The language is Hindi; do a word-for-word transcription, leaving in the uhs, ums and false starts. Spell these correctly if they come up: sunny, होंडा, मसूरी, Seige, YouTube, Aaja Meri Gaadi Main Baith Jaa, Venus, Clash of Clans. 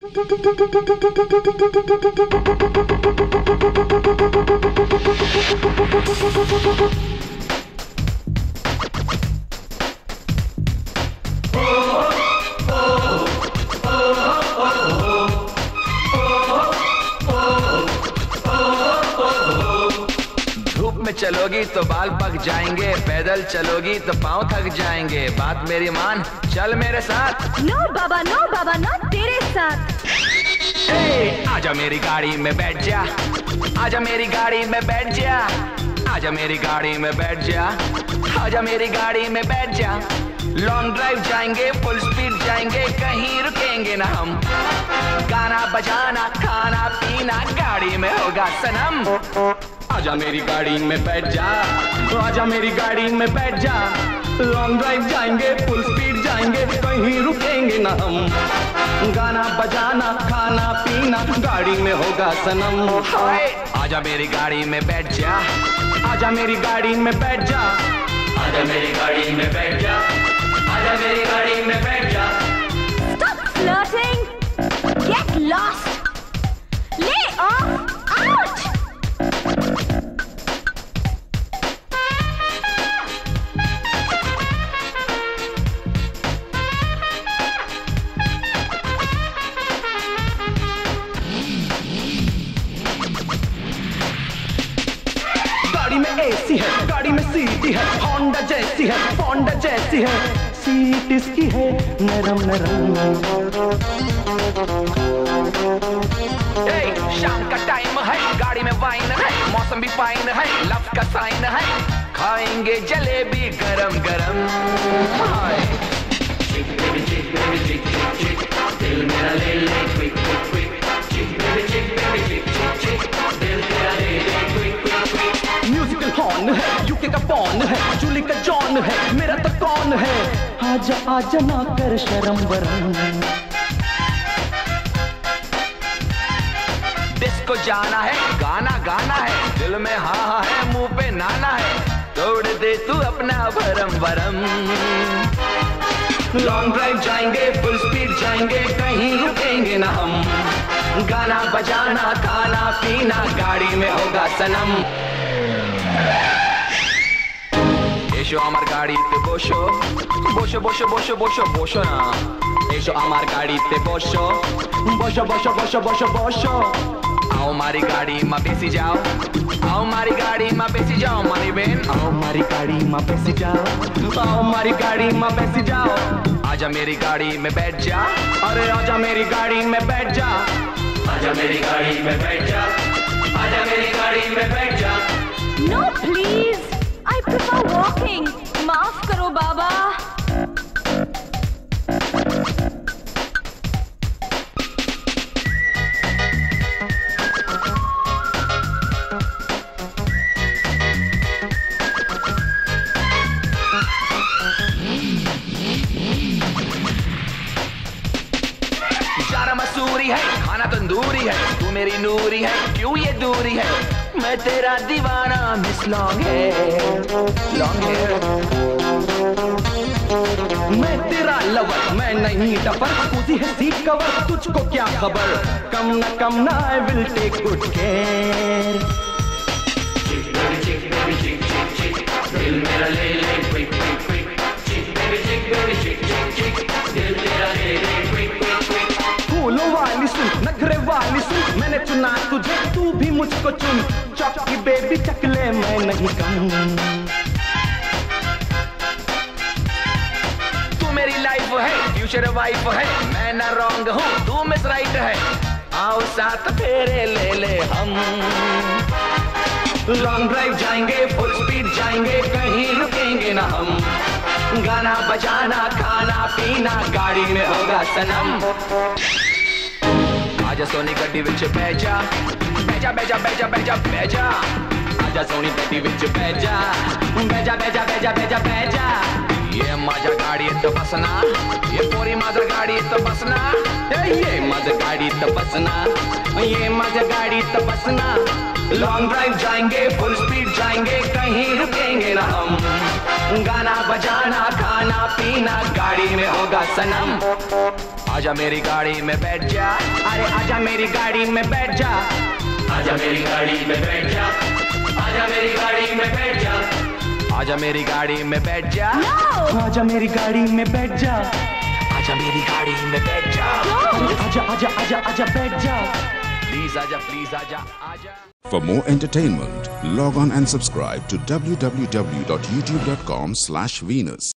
चलोगी तो बाल पक जाएंगे, पैदल चलोगी तो पाँव थक जाएंगे, बात मेरी मान चल मेरे साथ। नो बाबा नो बाबा नो तेरे साथ। ए, आजा मेरी गाड़ी में बैठ जा, आजा मेरी गाड़ी में बैठ जा, आजा मेरी गाड़ी में बैठ जा, आजा मेरी गाड़ी में बैठ जा। लॉन्ग ड्राइव जाएंगे, फुल स्पीड जाएंगे, कहीं रुकेंगे ना हम। गाना बजाना खाना पीना गाड़ी में होगा सनम। आजा मेरी गाड़ी में बैठ जा, आजा मेरी गाड़ी में बैठ जा। लॉन्ग ड्राइव जाएंगे, फुल स्पीड जाएंगे, कहीं रुकेंगे ना हम। गाना बजाना खाना पीना गाड़ी में होगा सनम। हाय आजा मेरी गाड़ी में बैठ जा, आजा मेरी गाड़ी में बैठ जा, आजा मेरी गाड़ी में बैठ जा, आजा मेरी गाड़ी में बैठ जा। Stop flirting, get lost, lay off, out. AC है गाड़ी में, सीटी है होंडा जैसी है, होंडा जैसी है, सीट इसकी है नरम नरम। ए, शाम का टाइम है, गाड़ी में वाइन है, मौसम भी फाइन है, लव का साइन है, खाएंगे जलेबी गरम गरम। हाय दिल मेरा ले ले क्विक क्विक है, यूके का पॉन है, जूली का जॉन है, मेरा तो कौन है। आजा आजा ना कर शर्म वरम। डिस्को जाना है, गाना गाना है, दिल में हाँ हाँ है, मुंह पे नाना है, तोड़ दे तू अपना भरम भरम। लॉन्ग ड्राइव जाएंगे, फुल स्पीड जाएंगे, कहीं रुकेंगे ना हम। गाना बजाना खाना पीना गाड़ी में होगा सनम। एशो आमार गाड़ीते बोशो, बोशो बोशो बोशो बोशो बोशो ना। एशो आमार गाड़ीते बोशो, बोशो बोशो बोशो बोशो बोशो। आओ मारी गाड़ी में बेसी जाओ, आओ मारी गाड़ी में बेसी जाओ मारी बहन। आओ मारी गाड़ी में बेसी जाओ, आओ मारी गाड़ी में बेसी जाओ। आजा मेरी गाड़ी में बैठ जा, अरे आजा मेरी गाड़ी में बैठ जा, आजा मेरी गाड़ी में बैठ जा, आजा मेरी गाड़ी में बैठ जा। No please, I prefer walking. माफ करो बाबा। जारा मसूरी है, खाना तंदूरी है, तू मेरी नूरी है, क्यों ये दूरी है, मैं तेरा दीवाना। Miss long hair, long hair, मैं तेरा लवर, मैं नहीं टपर, कूदी है सीट कवर, तुझको क्या खबर, कम न कम ना, I will take good care. दिल मेरा ले ले quick quick quick, chick baby chick baby chick chick चिक, दिल मेरा ले ले क्विक क्विक क्विक। फूलों वाली सुन, नखरे वाली सुन, मैंने चुना तुझे, तू भी मुझको चुन, चौकी बेबी चकले मैं नहीं कम। तू मेरी लाइफ है, फ्यूचर वाइफ है, मैं ना रॉन्ग हूँ, तू मिस राइट है, आओ साथ फेरे ले ले हम। लॉन्ग ड्राइव जाएंगे, फुल स्पीड जाएंगे, कहीं रुकेंगे ना हम। गाना बजाना खाना पीना गाड़ी में होगा सनम। आजा सोनी गड्डी विच बैठ जा, बैठ जा बैठ जा बैठ जा बैठ जा बैठ जा। आजा सोनी गड्डी विच बैठ जा, बैठ जा बैठ जा बैठ जा बैठ जा बैठ जा। ये माझा गाड़ी तो बसना, ये पूरी माझा गाड़ी तो बसना, ये माझा गाड़ी तो बसना, ये माझा गाड़ी तो बसना। लॉन्ग ड्राइव जाएंगे, फुल स्पीड जाएंगे, कहीं रुकेंगे ना हम। गाना बजाना खाना पीना गाड़ी में होगा सनम। आजा मेरी गाड़ी में बैठ जा, अरे आजा मेरी गाड़ी में बैठ जा, आजा मेरी गाड़ी में बैठ जा, आजा मेरी गाड़ी में बैठ जा, आजा मेरी गाड़ी में बैठ जा, आजा मेरी गाड़ी में बैठ जा, आजा मेरी गाड़ी में बैठ जा, आजा आजा आजा आजा बैठ जा, प्लीज आजा प्लीज आजा आजा। For more entertainment, log on and subscribe to w w w dot youtube dot com slash Venus.